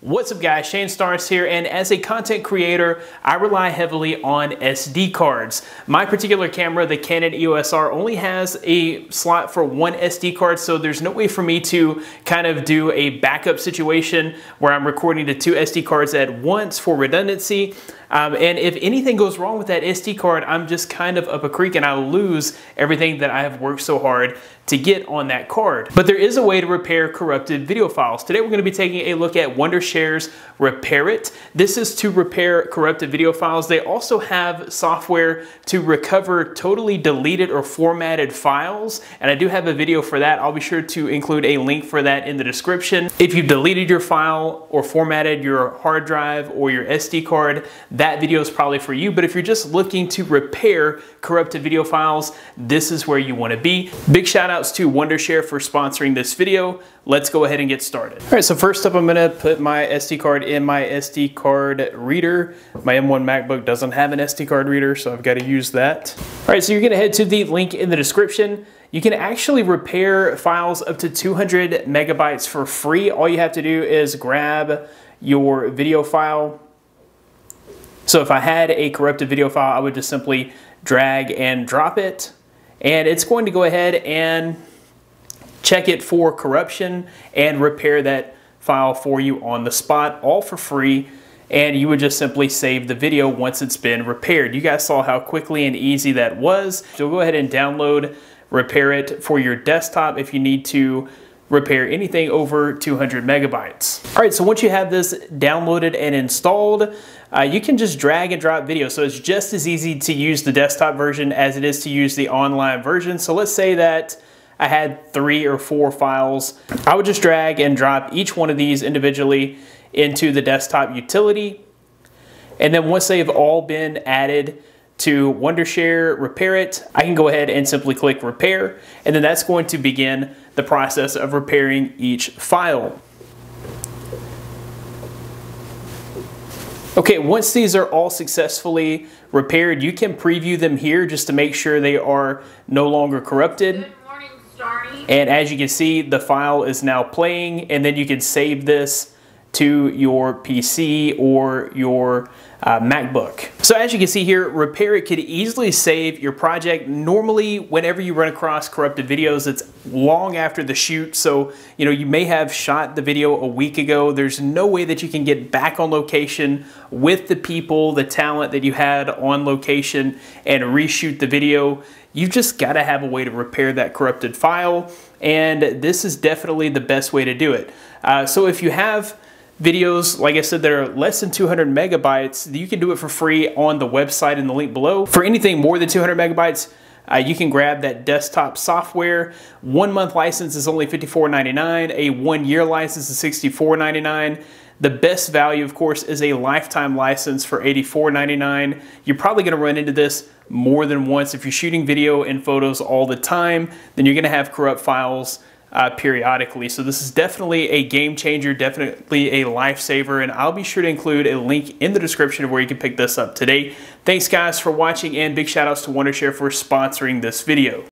What's up guys, Shane Starnes here, and as a content creator, I rely heavily on SD cards. My particular camera, the Canon EOS R, only has a slot for one SD card, so there's no way for me to kind of do a backup situation where I'm recording to two SD cards at once for redundancy. And if anything goes wrong with that SD card, I'm just kind of up a creek and I lose everything that I have worked so hard to get on that card. But there is a way to repair corrupted video files. Today we're gonna be taking a look at Wondershare's Repairit. This is to repair corrupted video files. They also have software to recover totally deleted or formatted files, and I do have a video for that. I'll be sure to include a link for that in the description. If you've deleted your file or formatted your hard drive or your SD card, that video is probably for you. But if you're just looking to repair corrupted video files, this is where you wanna be. Big shout out to Wondershare for sponsoring this video. Let's go ahead and get started. All right, so first up, I'm gonna put my SD card in my SD card reader. My M1 MacBook doesn't have an SD card reader, so I've gotta use that. All right, so you're gonna head to the link in the description. You can actually repair files up to 200 megabytes for free. All you have to do is grab your video file. So if I had a corrupted video file, I would just simply drag and drop it. And it's going to go ahead and check it for corruption and repair that file for you on the spot, all for free. And you would just simply save the video once it's been repaired. You guys saw how quickly and easy that was. So go ahead and download Repairit for your desktop if you need to repair anything over 200 megabytes. All right, so once you have this downloaded and installed, you can just drag and drop video. So it's just as easy to use the desktop version as it is to use the online version. So let's say that I had 3 or 4 files. I would just drag and drop each one of these individually into the desktop utility. And then once they've all been added to Wondershare Repairit, I can go ahead and simply click repair, and then that's going to begin the process of repairing each file. Okay, once these are all successfully repaired, you can preview them here just to make sure they are no longer corrupted. Good morning, Starny. And as you can see, the file is now playing, and then you can save this to your PC or your MacBook. So as you can see here, Repairit could easily save your project. Normally, whenever you run across corrupted videos, it's long after the shoot. So, you know, you may have shot the video a week ago. There's no way that you can get back on location with the people, the talent that you had on location, and reshoot the video. You've just got to have a way to repair that corrupted file. And this is definitely the best way to do it. So if you have videos, like I said, that are less than 200 megabytes, you can do it for free on the website in the link below. For anything more than 200 megabytes, you can grab that desktop software. 1 month license is only $54.99. A 1 year license is $64.99. The best value, of course, is a lifetime license for $84.99. You're probably gonna run into this more than once. If you're shooting video and photos all the time, then you're gonna have corrupt files periodically. So this is definitely a game changer, definitely a lifesaver, and I'll be sure to include a link in the description of where you can pick this up today. Thanks guys for watching, and big shout outs to Wondershare for sponsoring this video.